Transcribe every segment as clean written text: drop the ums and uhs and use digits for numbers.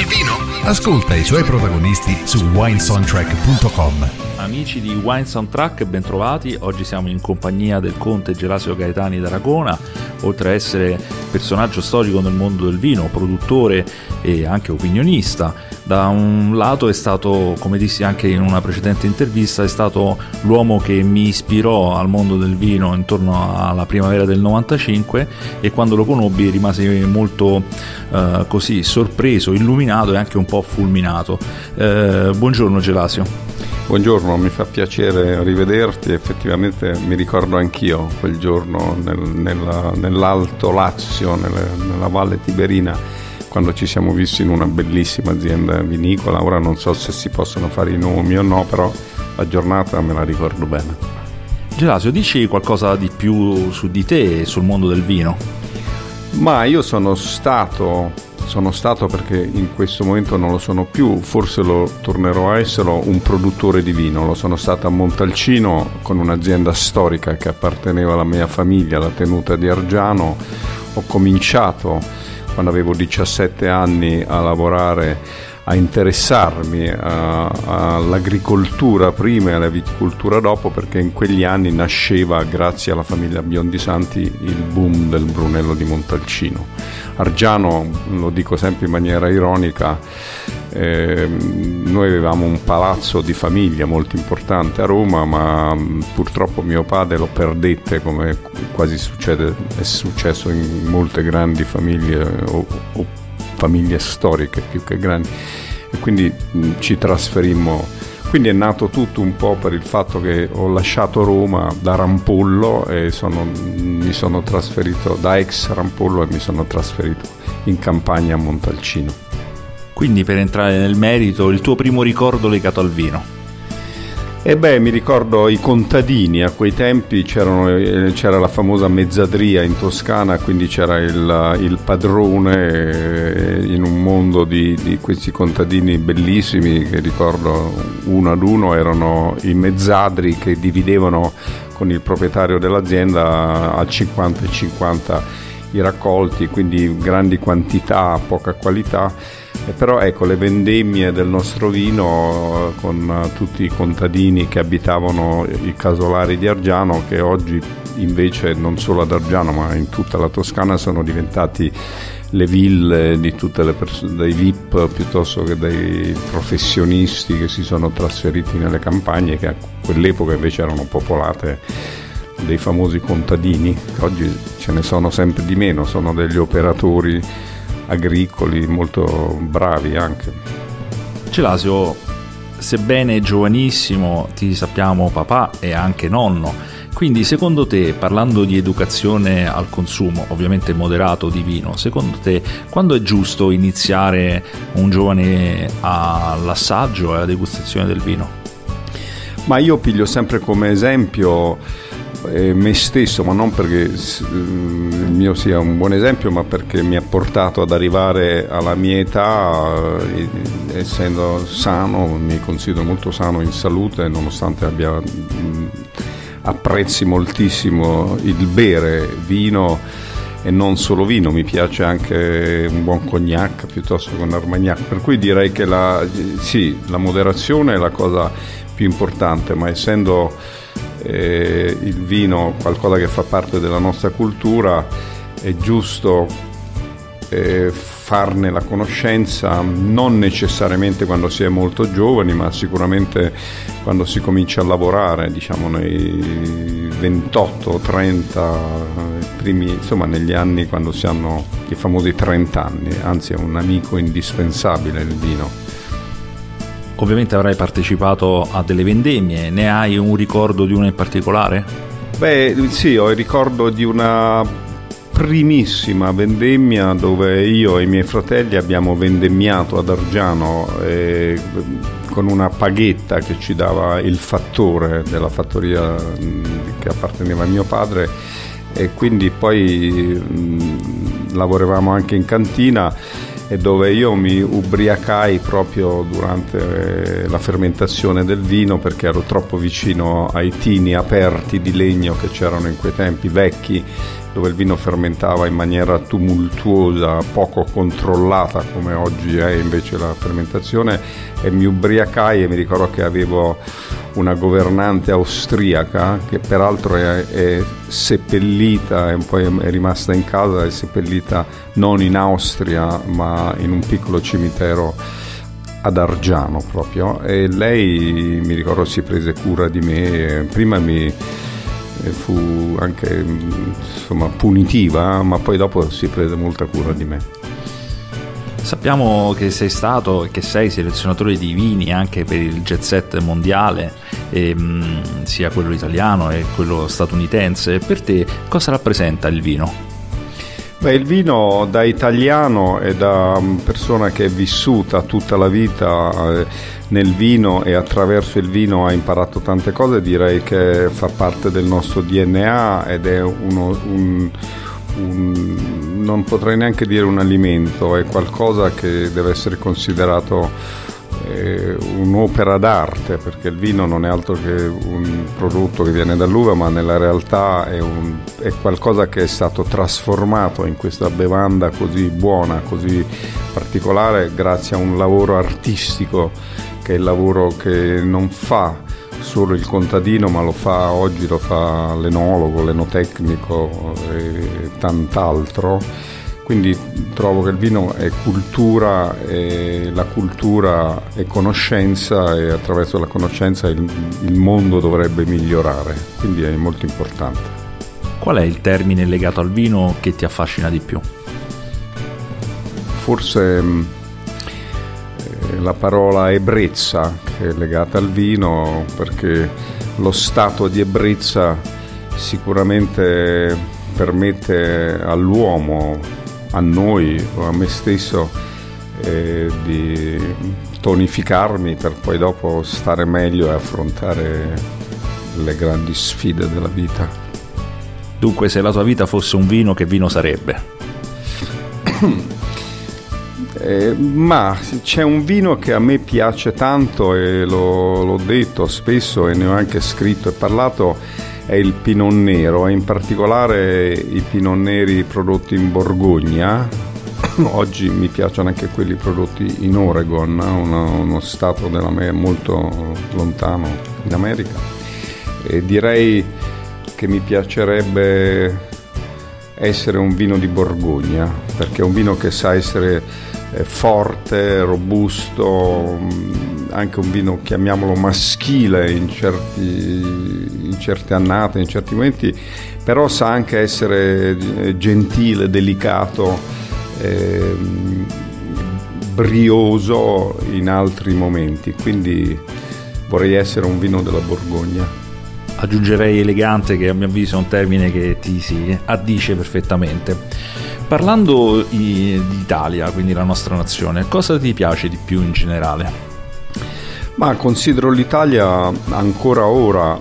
il vino? Ascolta i suoi protagonisti su winesoundtrack.com. Amici di Wine Soundtrack, bentrovati. Oggi siamo in compagnia del conte Gelasio Gaetani d'Aragona, oltre a essere personaggio storico nel mondo del vino, produttore e anche opinionista. Da un lato è stato, come dissi anche in una precedente intervista, è stato l'uomo che mi ispirò al mondo del vino intorno alla primavera del 95, e quando lo conobbi rimasi molto così sorpreso, illuminato e anche un po' fulminato. Buongiorno Gelasio. Buongiorno, mi fa piacere rivederti. Effettivamente mi ricordo anch'io quel giorno nell'Alto Lazio, nella Valle Tiberina, quando ci siamo visti in una bellissima azienda vinicola. Ora non so se si possono fare i nomi o no, però la giornata me la ricordo bene. Gelasio, dici qualcosa di più su di te e sul mondo del vino? Ma io sono stato, perché in questo momento non lo sono più, forse lo tornerò a essere, un produttore di vino. Lo sono stato a Montalcino con un'azienda storica che apparteneva alla mia famiglia, la tenuta di Argiano. Ho cominciato quando avevo 17 anni a lavorare, a interessarmi all'agricoltura prima e alla viticoltura dopo, perché in quegli anni nasceva, grazie alla famiglia Biondi Santi, il boom del Brunello di Montalcino. Argiano, lo dico sempre in maniera ironica, noi avevamo un palazzo di famiglia molto importante a Roma, ma purtroppo mio padre lo perdette, come quasi è successo in molte grandi famiglie o famiglie storiche più che grandi, e quindi ci trasferimmo. Quindi è nato tutto un po' per il fatto che ho lasciato Roma da rampollo e mi sono trasferito da ex rampollo, e mi sono trasferito in campagna a Montalcino. Quindi, per entrare nel merito, il tuo primo ricordo legato al vino? E mi ricordo i contadini. A quei tempi c'era la famosa mezzadria in Toscana, quindi c'era il padrone, in un mondo di questi contadini bellissimi che ricordo uno ad uno erano i mezzadri, che dividevano con il proprietario dell'azienda a 50 e 50 i raccolti, quindi grandi quantità, poca qualità. Però ecco, le vendemmie del nostro vino con tutti i contadini che abitavano i casolari di Argiano, che oggi invece non solo ad Argiano ma in tutta la Toscana sono diventati le ville di tutte le persone, dai VIP piuttosto che dai professionisti che si sono trasferiti nelle campagne, che a quell'epoca invece erano popolate dei famosi contadini. Oggi ce ne sono sempre di meno, sono degli operatori agricoli molto bravi anche. Gelasio, sebbene giovanissimo, ti sappiamo papà e anche nonno, quindi secondo te, parlando di educazione al consumo, ovviamente moderato, di vino, secondo te quando è giusto iniziare un giovane all'assaggio e alla degustazione del vino? Ma io piglio sempre come esempio me stesso, ma non perché il mio sia un buon esempio, ma perché mi ha portato ad arrivare alla mia età, essendo sano. Mi considero molto sano in salute, nonostante apprezzi moltissimo il bere vino, e non solo vino, mi piace anche un buon cognac piuttosto che un armagnac, per cui direi che la moderazione è la cosa più importante. Ma essendo il vino qualcosa che fa parte della nostra cultura, è giusto farne la conoscenza, non necessariamente quando si è molto giovani, ma sicuramente quando si comincia a lavorare, diciamo nei 28-30 primi, insomma negli anni, quando si hanno i famosi 30 anni, anzi è un amico indispensabile il vino. Ovviamente avrai partecipato a delle vendemmie, ne hai un ricordo di una in particolare? Sì, ho il ricordo di una primissima vendemmia dove io e i miei fratelli abbiamo vendemmiato ad Argiano con una paghetta che ci dava il fattore della fattoria che apparteneva a mio padre, e quindi poi lavoravamo anche in cantina. e dove io mi ubriacai proprio durante la fermentazione del vino, perché ero troppo vicino ai tini aperti di legno che c'erano in quei tempi, vecchi, dove il vino fermentava in maniera tumultuosa, poco controllata come oggi è invece la fermentazione, e mi ubriacai. E mi ricordo che avevo una governante austriaca che peraltro è seppellita e poi è rimasta in casa, è seppellita non in Austria ma in un piccolo cimitero ad Argiano proprio, e lei, mi ricordo, si prese cura di me. Prima mi fu anche, insomma, punitiva, ma poi dopo si prese molta cura di me. Sappiamo che sei stato e che sei selezionatore di vini anche per il jet set mondiale, sia quello italiano e quello statunitense. Per te cosa rappresenta il vino? Beh, il vino, da italiano e da persona che è vissuta tutta la vita nel vino e attraverso il vino ha imparato tante cose, direi che fa parte del nostro DNA ed è non potrei neanche dire un alimento, è qualcosa che deve essere considerato un'opera d'arte, perché il vino non è altro che un prodotto che viene dall'uva, ma nella realtà è qualcosa che è stato trasformato in questa bevanda così buona, così particolare, grazie a un lavoro artistico, che è il lavoro che non fa solo il contadino, ma lo fa oggi, lo fa l'enologo, l'enotecnico e tant'altro. Quindi trovo che il vino è cultura, e la cultura è conoscenza, e attraverso la conoscenza il mondo dovrebbe migliorare, quindi è molto importante. Qual è il termine legato al vino che ti affascina di più? Forse la parola ebbrezza, che è legata al vino, perché lo stato di ebbrezza sicuramente permette all'uomo, a noi o a me stesso, di tonificarmi per poi dopo stare meglio e affrontare le grandi sfide della vita. Dunque, se la tua vita fosse un vino, che vino sarebbe? Ma c'è un vino che a me piace tanto, e l'ho detto spesso e ne ho anche scritto e parlato, è il Pinot Nero, e in particolare i Pinot Neri prodotti in Borgogna. Oggi mi piacciono anche quelli prodotti in Oregon, uno stato molto lontano in America, e direi che mi piacerebbe essere un vino di Borgogna, perché è un vino che sa essere forte, robusto, anche un vino, chiamiamolo, maschile in certe annate, in certi momenti, però sa anche essere gentile, delicato, brioso in altri momenti, quindi vorrei essere un vino della Borgogna. Aggiungerei elegante, che a mio avviso è un termine che ti si addice perfettamente. Parlando di Italia, quindi la nostra nazione, cosa ti piace di più in generale? Ma considero l'Italia ancora ora,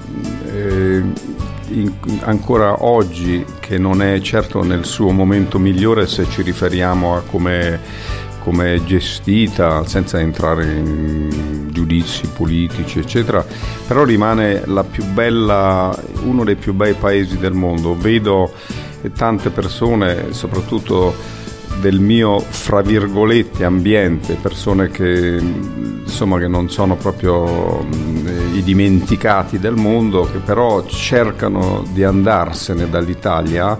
ancora oggi, che non è certo nel suo momento migliore, se ci riferiamo a come è gestita, senza entrare in giudizi politici eccetera, però rimane uno dei più bei paesi del mondo. Vedo tante persone, soprattutto del mio, fra virgolette, ambiente, persone che, insomma, che non sono proprio i dimenticati del mondo, che però cercano di andarsene dall'Italia,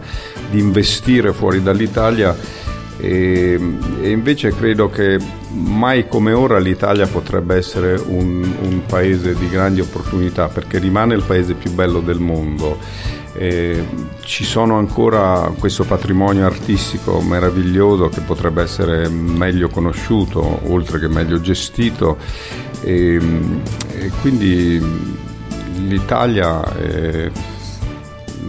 di investire fuori dall'Italia, e invece credo che mai come ora l'Italia potrebbe essere un paese di grandi opportunità, perché rimane il paese più bello del mondo, ci sono ancora questo patrimonio artistico meraviglioso che potrebbe essere meglio conosciuto, oltre che meglio gestito, e quindi l'Italia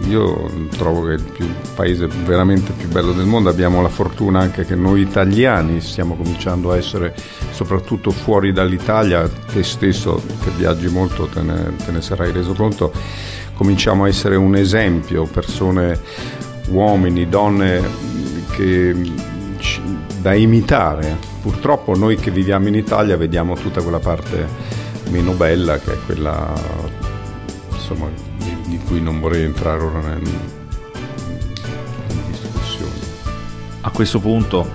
io trovo che è il paese veramente più bello del mondo. Abbiamo la fortuna anche che noi italiani stiamo cominciando a essere, soprattutto fuori dall'Italia. Te stesso, che viaggi molto, te ne sarai reso conto, cominciamo a essere un esempio, persone, uomini, donne che da imitare. Purtroppo noi che viviamo in Italia vediamo tutta quella parte meno bella, che è quella, insomma, di cui non vorrei entrare ora in discussione. A questo punto,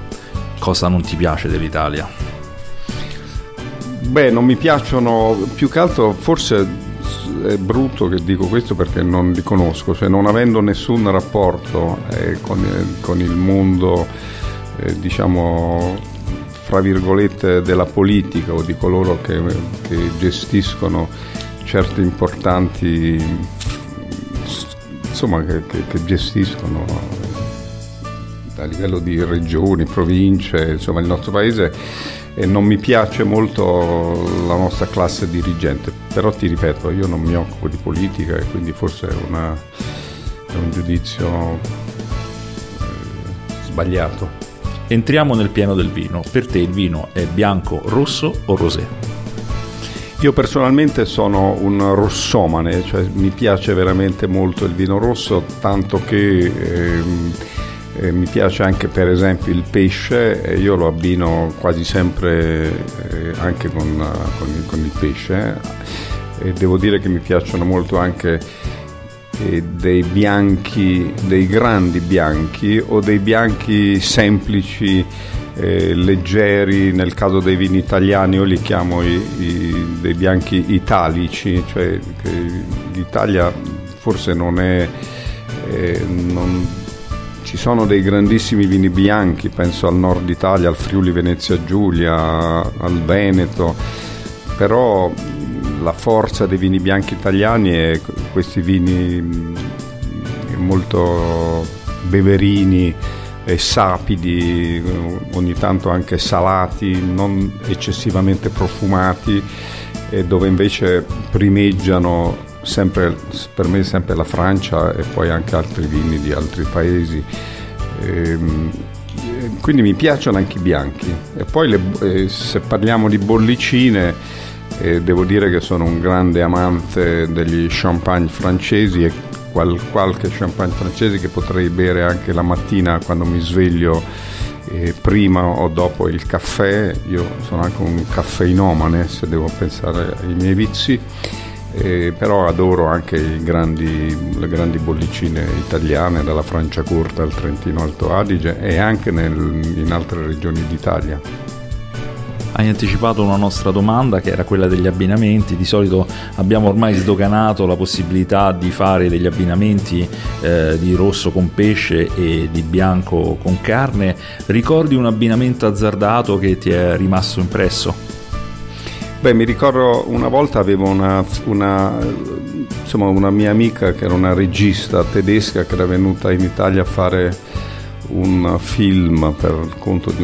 cosa non ti piace dell'Italia? Beh, non mi piacciono, più che altro, forse è brutto che dico questo perché non li conosco, cioè non avendo nessun rapporto con il mondo, diciamo, fra virgolette, della politica o di coloro che gestiscono certi importanti, insomma, che gestiscono a livello di regioni, province, insomma, il nostro paese. E non mi piace molto la nostra classe dirigente, però ti ripeto, io non mi occupo di politica e quindi forse è un giudizio sbagliato. Entriamo nel pieno del vino. Per te il vino è bianco, rosso o rosé? Io personalmente sono un rossomane, cioè mi piace veramente molto il vino rosso, tanto che mi piace anche per esempio il pesce, e io lo abbino quasi sempre anche con il pesce, e devo dire che mi piacciono molto anche dei bianchi, dei grandi bianchi o dei bianchi semplici, leggeri. Nel caso dei vini italiani io li chiamo dei bianchi italici, cioè che l'Italia forse non è non. Ci sono dei grandissimi vini bianchi, penso al nord Italia, al Friuli Venezia Giulia, al Veneto, però la forza dei vini bianchi italiani è questi vini molto beverini e sapidi, ogni tanto anche salati, non eccessivamente profumati, e dove invece primeggiano sempre, per me, sempre la Francia e poi anche altri vini di altri paesi. Quindi mi piacciono anche i bianchi. E poi se parliamo di bollicine, devo dire che sono un grande amante degli champagne francesi, e qualche champagne francese che potrei bere anche la mattina quando mi sveglio, prima o dopo il caffè. Io sono anche un caffeinomane, se devo pensare ai miei vizi. Però adoro anche le grandi bollicine italiane, dalla Franciacorta al Trentino Alto Adige e anche in altre regioni d'Italia. Hai anticipato una nostra domanda, che era quella degli abbinamenti. Di solito abbiamo ormai sdoganato la possibilità di fare degli abbinamenti di rosso con pesce e di bianco con carne. Ricordi un abbinamento azzardato che ti è rimasto impresso? Beh, mi ricordo una volta avevo una mia amica che era una regista tedesca, che era venuta in Italia a fare un film per conto di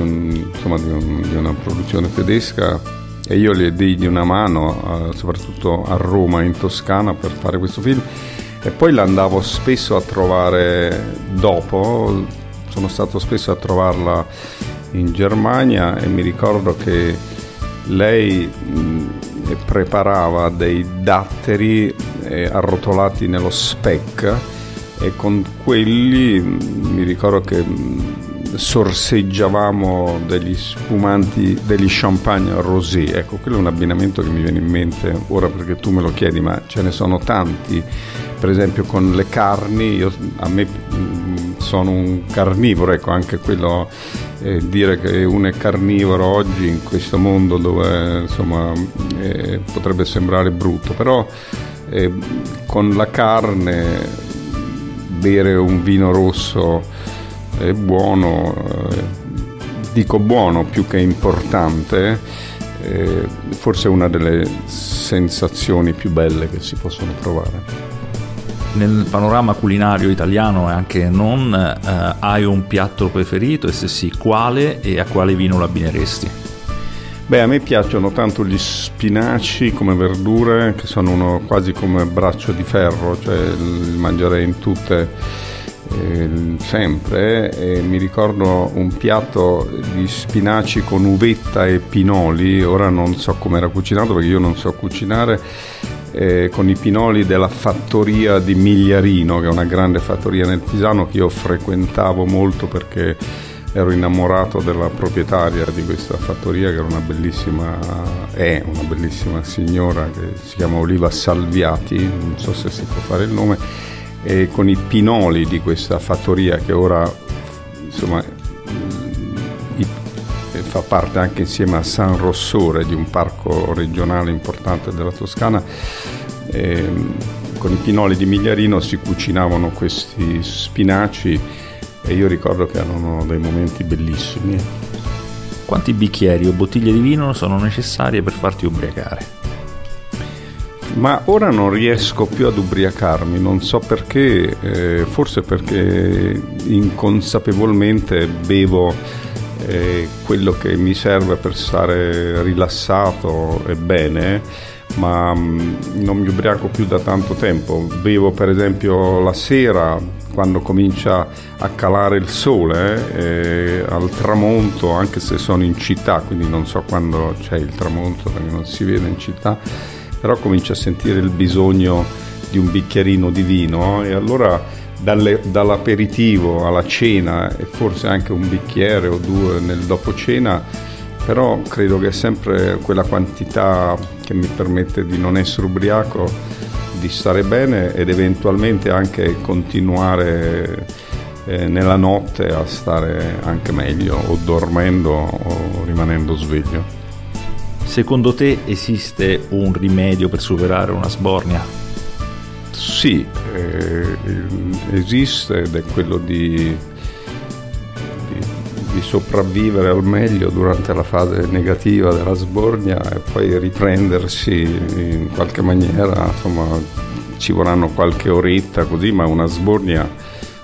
una produzione tedesca, e io le diedi una mano, soprattutto a Roma, in Toscana, per fare questo film, e poi l'andavo spesso a trovare dopo. Sono stato spesso a trovarla in Germania e mi ricordo che lei preparava dei datteri arrotolati nello speck, e con quelli mi ricordo che sorseggiavamo degli spumanti, degli champagne rosé. Ecco, quello è un abbinamento che mi viene in mente ora perché tu me lo chiedi, ma ce ne sono tanti. Per esempio con le carni, sono un carnivoro, ecco, anche quello, dire che uno è carnivoro oggi in questo mondo dove, insomma, potrebbe sembrare brutto, però con la carne bere un vino rosso è buono, dico buono più che importante, forse una delle sensazioni più belle che si possono provare. Nel panorama culinario italiano e anche non, hai un piatto preferito, e se sì, quale, e a quale vino l'abbineresti? Beh, a me piacciono tanto gli spinaci come verdure, che sono quasi come braccio di ferro, cioè li mangerei in tutte, sempre. E mi ricordo un piatto di spinaci con uvetta e pinoli, ora non so come era cucinato perché io non so cucinare, con i pinoli della fattoria di Migliarino, che è una grande fattoria nel Pisano che io frequentavo molto perché ero innamorato della proprietaria di questa fattoria, che era una bellissima signora che si chiama Oliva Salviati, non so se si può fare il nome, e con i pinoli di questa fattoria, che ora insomma fa parte anche insieme a San Rossore di un parco regionale importante della Toscana, con i pinoli di Migliarino si cucinavano questi spinaci e io ricordo che erano dei momenti bellissimi. Quanti bicchieri o bottiglie di vino sono necessarie per farti ubriacare? Ma ora non riesco più ad ubriacarmi, non so perché, forse perché inconsapevolmente bevo quello che mi serve per stare rilassato e bene, ma non mi ubriaco più da tanto tempo. Bevo per esempio la sera, quando comincia a calare il sole, al tramonto, anche se sono in città, quindi non so quando c'è il tramonto perché non si vede in città, però comincio a sentire il bisogno di un bicchierino di vino, e allora dall'aperitivo alla cena, e forse anche un bicchiere o due nel dopo cena, però credo che è sempre quella quantità che mi permette di non essere ubriaco, di stare bene ed eventualmente anche continuare nella notte a stare anche meglio, o dormendo o rimanendo sveglio. Secondo te esiste un rimedio per superare una sbornia? Sì, esiste, ed è quello di sopravvivere al meglio durante la fase negativa della sbornia e poi riprendersi in qualche maniera. Insomma, ci vorranno qualche oretta così, ma una sbornia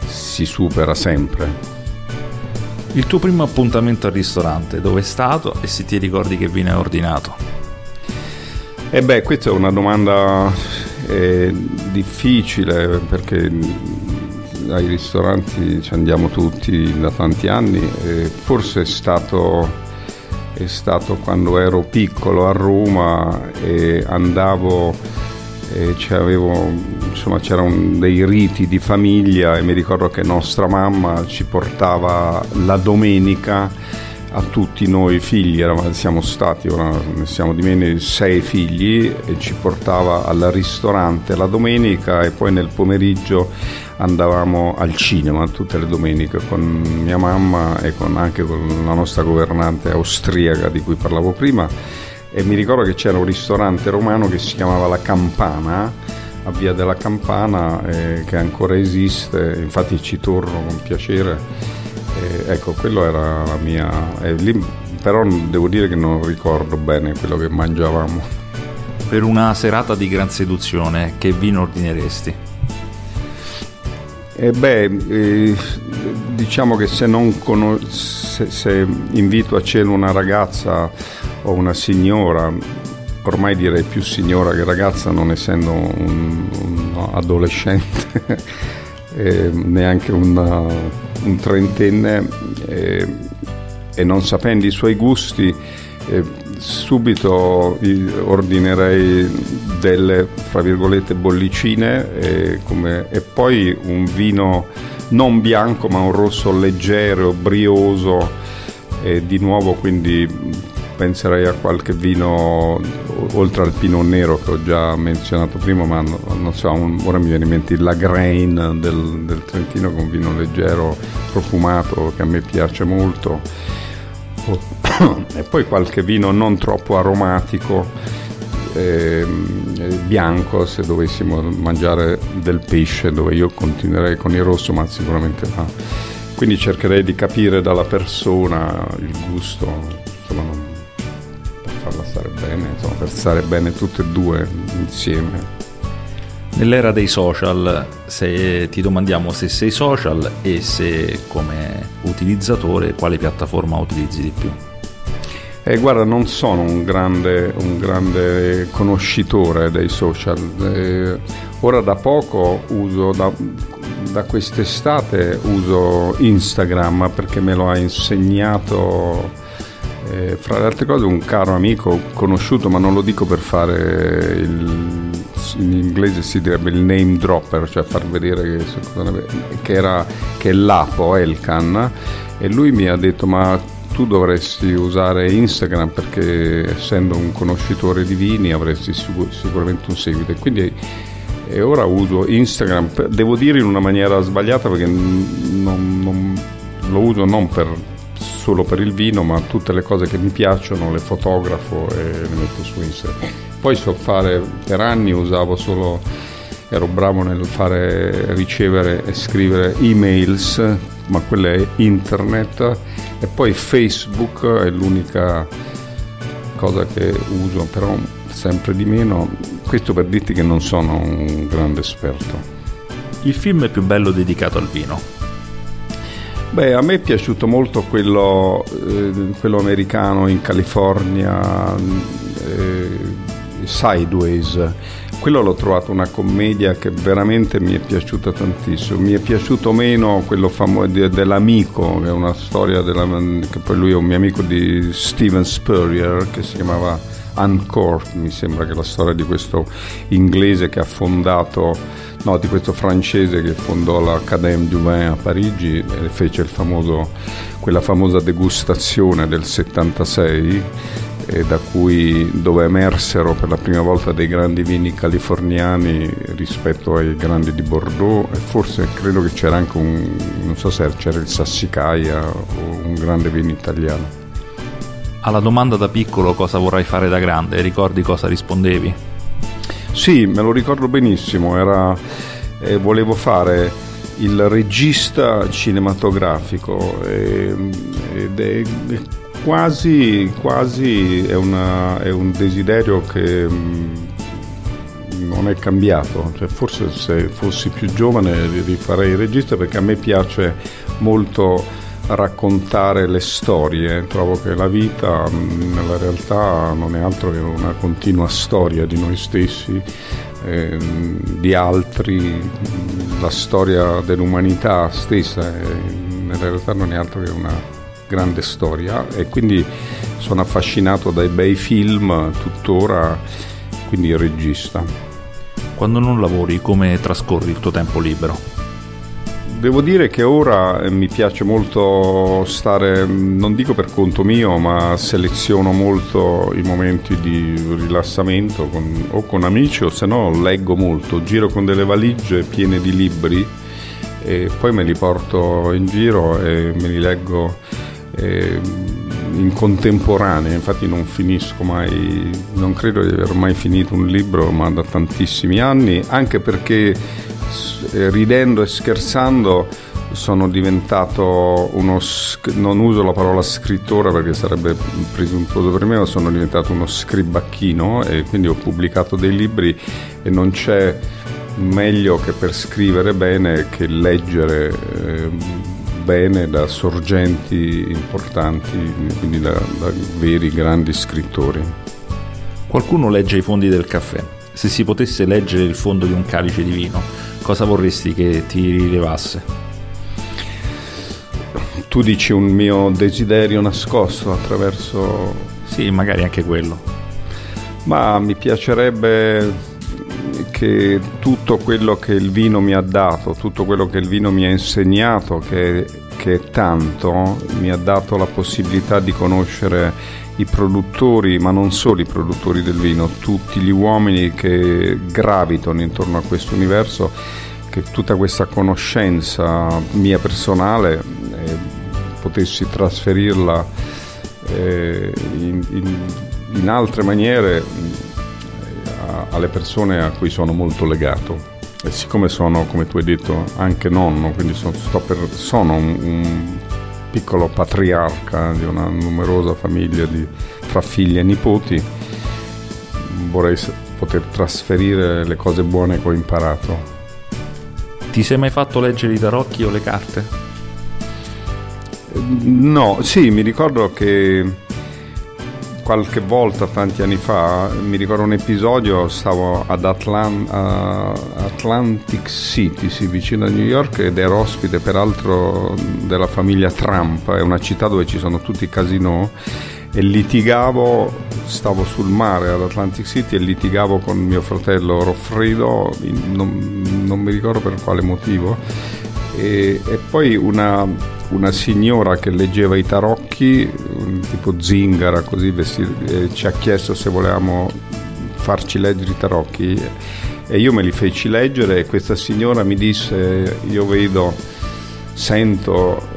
si supera sempre. Il tuo primo appuntamento al ristorante, dove è stato e se ti ricordi che vino hai ordinato? Questa è una domanda difficile, perché ai ristoranti ci andiamo tutti da tanti anni, forse è stato quando ero piccolo a Roma e andavo... C'erano dei riti di famiglia, e mi ricordo che nostra mamma ci portava la domenica a tutti noi figli, siamo stati, ora ne siamo di meno, 6 figli, e ci portava al ristorante la domenica, e poi nel pomeriggio andavamo al cinema tutte le domeniche con mia mamma e anche con la nostra governante austriaca di cui parlavo prima. E mi ricordo che c'era un ristorante romano che si chiamava La Campana, a Via della Campana, che ancora esiste, infatti ci torno con piacere. Quello era la mia... lì, però devo dire che non ricordo bene quello che mangiavamo. Per una serata di gran seduzione, che vino ordineresti? Diciamo che se invito a cena una ragazza o una signora, ormai direi più signora che ragazza, non essendo un adolescente neanche un trentenne, e non sapendo i suoi gusti, subito ordinerei delle, fra virgolette, bollicine, e poi un vino non bianco ma un rosso leggero, brioso, e di nuovo quindi penserei a qualche vino, oltre al pinot nero che ho già menzionato prima, ma ora mi viene in mente la Grain del Trentino, che è un vino leggero, profumato, che a me piace molto, e poi qualche vino non troppo aromatico, bianco, se dovessimo mangiare del pesce, dove io continuerei con il rosso, ma sicuramente no. Quindi cercherei di capire dalla persona il gusto, insomma, per stare bene tutte e due insieme. Nell'era dei social, se ti domandiamo se sei social e se come utilizzatore quale piattaforma utilizzi di più? Guarda, non sono un grande conoscitore dei social. Ora da poco uso, da quest'estate uso Instagram, perché me lo ha insegnato, fra le altre cose, un caro amico conosciuto, ma non lo dico per fare il in inglese si direbbe il name dropper, cioè far vedere che è Lapo Elkan, e lui mi ha detto: ma tu dovresti usare Instagram, perché essendo un conoscitore di vini avresti sicuramente un seguito. E quindi e ora uso Instagram, devo dire in una maniera sbagliata, perché non lo uso non per solo per il vino, ma tutte le cose che mi piacciono le fotografo e le metto su Instagram. Poi so fare, per anni usavo solo, ero bravo nel fare, ricevere e scrivere emails, ma quella è internet, e poi Facebook è l'unica cosa che uso, però sempre di meno. Questo per dirti che non sono un grande esperto. Il film più bello dedicato al vino? Beh, a me è piaciuto molto quello americano in California, Sideways. Quello l'ho trovato una commedia che veramente mi è piaciuta tantissimo. Mi è piaciuto meno quello dell'amico, che è una storia che poi lui è un mio amico, di Stephen Spurrier, che si chiamava Uncork, mi sembra che è la storia di questo inglese che ha fondato... No, di questo francese che fondò l'Académie du Vin a Parigi e fece quella famosa degustazione del 76, da cui dove emersero per la prima volta dei grandi vini californiani rispetto ai grandi di Bordeaux, e forse credo che c'era anche non so se c'era il Sassicaia o un grande vino italiano. Alla domanda da piccolo cosa vorrai fare da grande, ricordi cosa rispondevi? Sì, me lo ricordo benissimo, volevo fare il regista cinematografico, ed è quasi è un desiderio che non è cambiato, cioè, forse se fossi più giovane rifarei il regista, perché a me piace molto raccontare le storie, trovo che la vita nella realtà non è altro che una continua storia di noi stessi, di altri, la storia dell'umanità stessa, nella realtà non è altro che una grande storia, e quindi sono affascinato dai bei film tuttora, quindi il regista. Quando non lavori, come trascorri il tuo tempo libero? Devo dire che ora mi piace molto stare, non dico per conto mio, ma seleziono molto i momenti di rilassamento o con amici, o se no leggo molto, giro con delle valigie piene di libri e poi me li porto in giro e me li leggo in contemporanea, infatti non finisco mai, non credo di aver mai finito un libro, ma da tantissimi anni, anche perché ridendo e scherzando sono diventato non uso la parola scrittore perché sarebbe presuntuoso per me, ma sono diventato uno scribacchino, e quindi ho pubblicato dei libri, e non c'è meglio che per scrivere bene che leggere bene da sorgenti importanti, quindi da veri grandi scrittori. Qualcuno legge i fondi del caffè. Se si potesse leggere il fondo di un calice di vino, cosa vorresti che ti rilevasse? Tu dici un mio desiderio nascosto attraverso... Sì, magari anche quello. Ma mi piacerebbe che tutto quello che il vino mi ha dato, tutto quello che il vino mi ha insegnato, che tanto mi ha dato la possibilità di conoscere i produttori, ma non solo i produttori del vino, tutti gli uomini che gravitano intorno a questo universo, che tutta questa conoscenza mia personale potessi trasferirla in altre maniere alle persone a cui sono molto legato. E siccome sono, come tu hai detto, anche nonno, quindi sono un piccolo patriarca di una numerosa famiglia fra figli e nipoti, vorrei poter trasferire le cose buone che ho imparato. Ti sei mai fatto leggere i tarocchi o le carte? No, sì, mi ricordo che qualche volta, tanti anni fa, mi ricordo un episodio, stavo ad Atlantic City, sì, vicino a New York, ed ero ospite peraltro della famiglia Trump, è una città dove ci sono tutti i casinò, e litigavo, stavo sul mare ad Atlantic City e litigavo con mio fratello Roffredo, non mi ricordo per quale motivo, e poi una signora che leggeva i tarocchi, un tipo zingara così vestito, ci ha chiesto se volevamo farci leggere i tarocchi e io me li feci leggere, e questa signora mi disse: io vedo, sento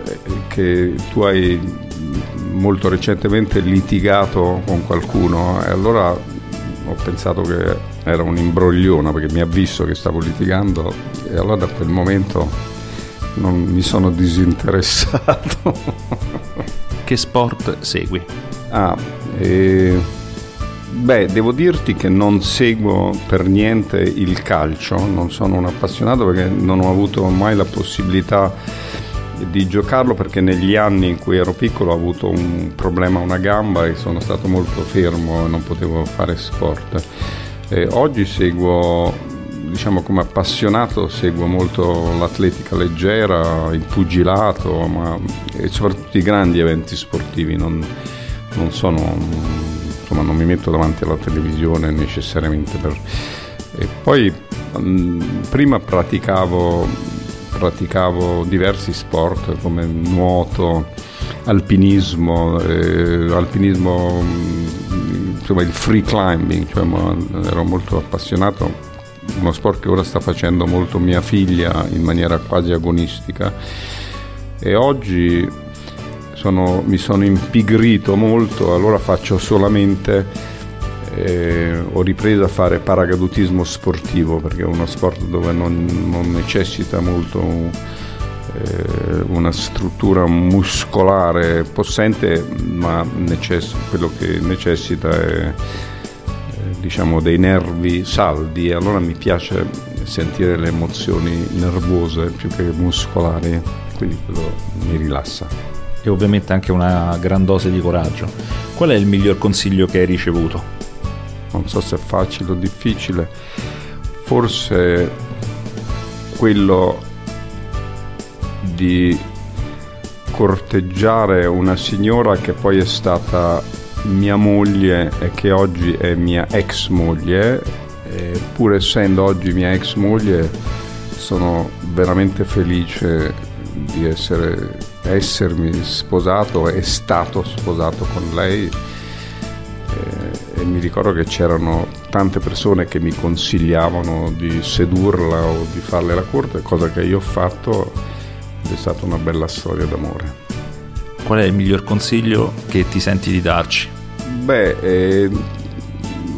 che tu hai molto recentemente litigato con qualcuno. E allora ho pensato che era un imbroglione, perché mi ha visto che stavo litigando, e allora da quel momento non mi sono disinteressato. Che sport segui? Devo dirti che non seguo per niente il calcio, non sono un appassionato perché non ho avuto mai la possibilità di giocarlo, perché negli anni in cui ero piccolo ho avuto un problema a una gamba e sono stato molto fermo e non potevo fare sport. Oggi seguo, diciamo come appassionato, seguo molto l'atletica leggera, il pugilato, e soprattutto i grandi eventi sportivi. Non sono, insomma, non mi metto davanti alla televisione necessariamente per... E poi prima praticavo diversi sport come nuoto, alpinismo, insomma il free climbing, cioè ero molto appassionato, uno sport che ora sta facendo molto mia figlia in maniera quasi agonistica. E oggi mi sono impigrito molto, allora faccio solamente... ho ripreso a fare paracadutismo sportivo, perché è uno sport dove non necessita molto una struttura muscolare possente, ma quello che necessita è diciamo dei nervi saldi, e allora mi piace sentire le emozioni nervose più che muscolari, quindi quello mi rilassa. E ovviamente anche una gran dose di coraggio. Qual è il miglior consiglio che hai ricevuto? Non so se è facile o difficile, forse quello di corteggiare una signora che poi è stata mia moglie e che oggi è mia ex moglie, e pur essendo oggi mia ex moglie sono veramente felice di essermi sposato e stato sposato con lei. E mi ricordo che c'erano tante persone che mi consigliavano di sedurla o di farle la corte, cosa che io ho fatto, ed è stata una bella storia d'amore. Qual è il miglior consiglio che ti senti di darci?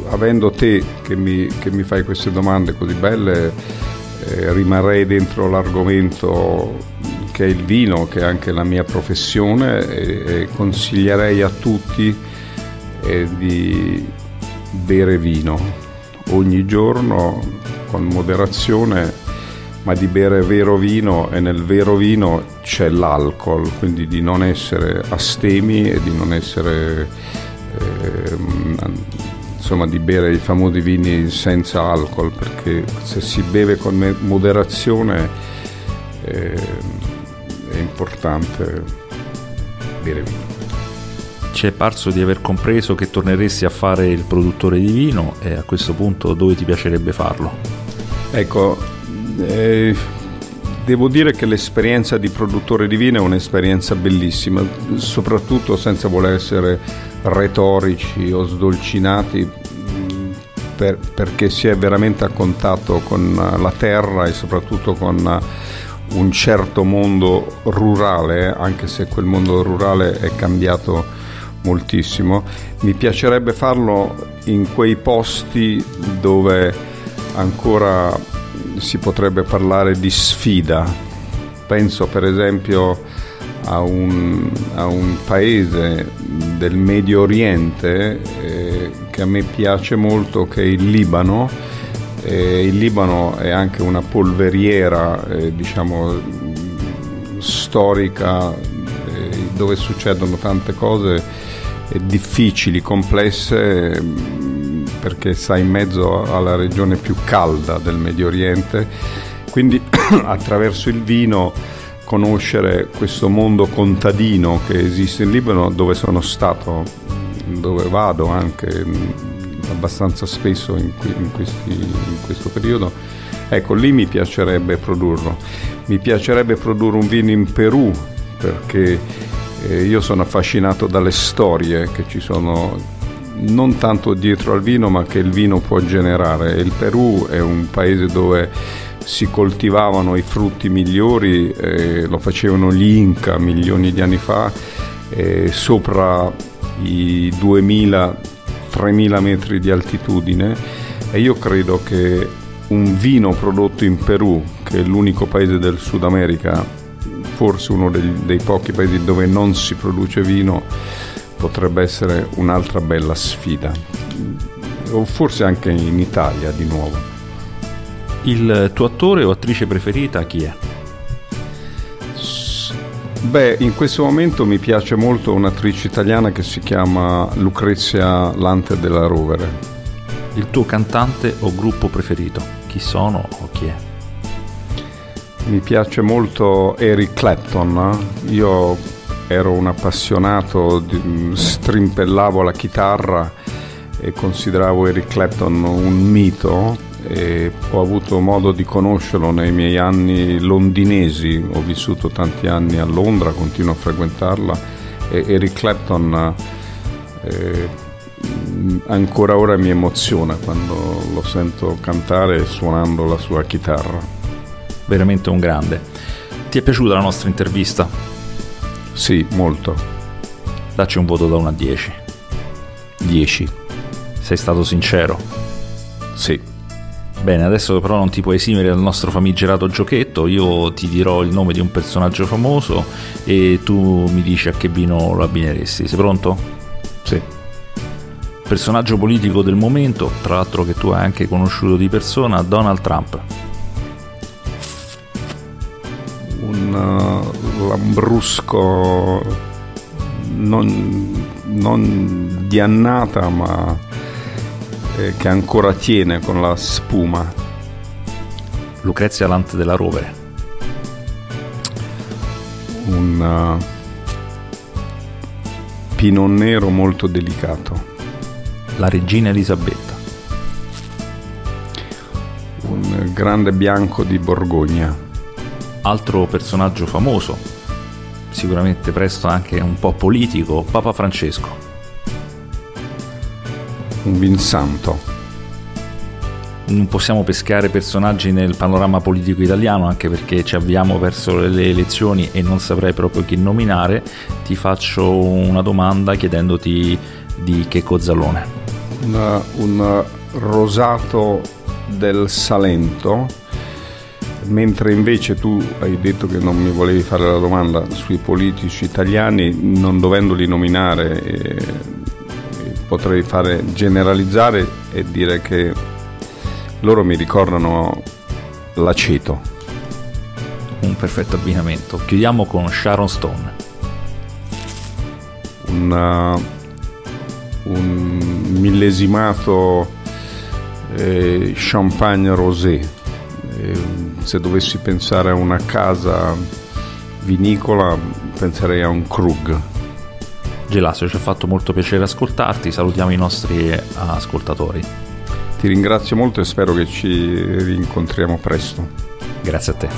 Avendo te che mi fai queste domande così belle, rimarrei dentro l'argomento che è il vino, che è anche la mia professione, e consiglierei a tutti di bere vino ogni giorno con moderazione, ma di bere vero vino, e nel vero vino c'è l'alcol, quindi di non essere astemi e di non essere di bere i famosi vini senza alcol, perché se si beve con moderazione è importante bere vino. Ci è parso di aver compreso che torneresti a fare il produttore di vino, e a questo punto dove ti piacerebbe farlo? Ecco, devo dire che l'esperienza di produttore di vino è un'esperienza bellissima, soprattutto, senza voler essere retorici o sdolcinati, perché si è veramente a contatto con la terra e soprattutto con un certo mondo rurale, anche se quel mondo rurale è cambiato moltissimo. Mi piacerebbe farlo in quei posti dove ancora si potrebbe parlare di sfida. Penso per esempio a un paese del Medio Oriente che a me piace molto, che è il Libano. Il Libano è anche una polveriera storica, dove succedono tante cose difficili, complesse, perché sta in mezzo alla regione più calda del Medio Oriente, quindi attraverso il vino conoscere questo mondo contadino che esiste in Libano, dove sono stato dove vado anche abbastanza spesso in questo periodo, ecco, lì mi piacerebbe produrlo. Mi piacerebbe produrre un vino in Perù, perché io sono affascinato dalle storie che ci sono, non tanto dietro al vino, ma che il vino può generare. Il Perù è un paese dove si coltivavano i frutti migliori, lo facevano gli Inca milioni di anni fa, sopra i 2000-3000 metri di altitudine, e io credo che un vino prodotto in Perù, che è l'unico paese del Sud America, forse uno dei pochi paesi dove non si produce vino, potrebbe essere un'altra bella sfida, o forse anche in Italia di nuovo. Il tuo attore o attrice preferita chi è? Beh, in questo momento mi piace molto un'attrice italiana che si chiama Lucrezia Lante della Rovere. Il tuo cantante o gruppo preferito? Chi sono o chi è? Mi piace molto Eric Clapton. Io ero un appassionato, strimpellavo la chitarra e consideravo Eric Clapton un mito. E ho avuto modo di conoscerlo nei miei anni londinesi, ho vissuto tanti anni a Londra, continuo a frequentarla, e Eric Clapton ancora ora mi emoziona quando lo sento cantare suonando la sua chitarra. Veramente un grande. Ti è piaciuta la nostra intervista? Sì, molto. Dacci un voto da 1 a 10. 10. Sei stato sincero? Sì. Bene, adesso però non ti puoi esimere dal nostro famigerato giochetto. Io ti dirò il nome di un personaggio famoso e tu mi dici a che vino lo abbineresti. Sei pronto? Sì. Personaggio politico del momento, tra l'altro che tu hai anche conosciuto di persona, Donald Trump. Un Lambrusco non di annata, ma che ancora tiene con la spuma. Lucrezia Lante della Rovere. Un pinot nero molto delicato. La regina Elisabetta. Un grande bianco di Borgogna. Altro personaggio famoso, sicuramente presto anche un po' politico, Papa Francesco. Un Vinsanto. Non possiamo pescare personaggi nel panorama politico italiano, anche perché ci avviamo verso le elezioni e non saprei proprio chi nominare. Ti faccio una domanda chiedendoti di Checo Zalone. Un rosato del Salento, mentre invece tu hai detto che non mi volevi fare la domanda sui politici italiani, non dovendoli nominare. Potrei fare generalizzare e dire che loro mi ricordano l'aceto. Un perfetto abbinamento. Chiudiamo con Sharon Stone. Un millesimato champagne rosé. Se dovessi pensare a una casa vinicola, penserei a un Krug. Gelasio, ci ha fatto molto piacere ascoltarti, salutiamo i nostri ascoltatori. Ti ringrazio molto e spero che ci rincontriamo presto. Grazie a te.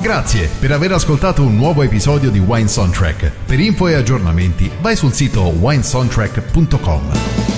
Grazie per aver ascoltato un nuovo episodio di Wine Soundtrack. Per info e aggiornamenti vai sul sito winesoundtrack.com.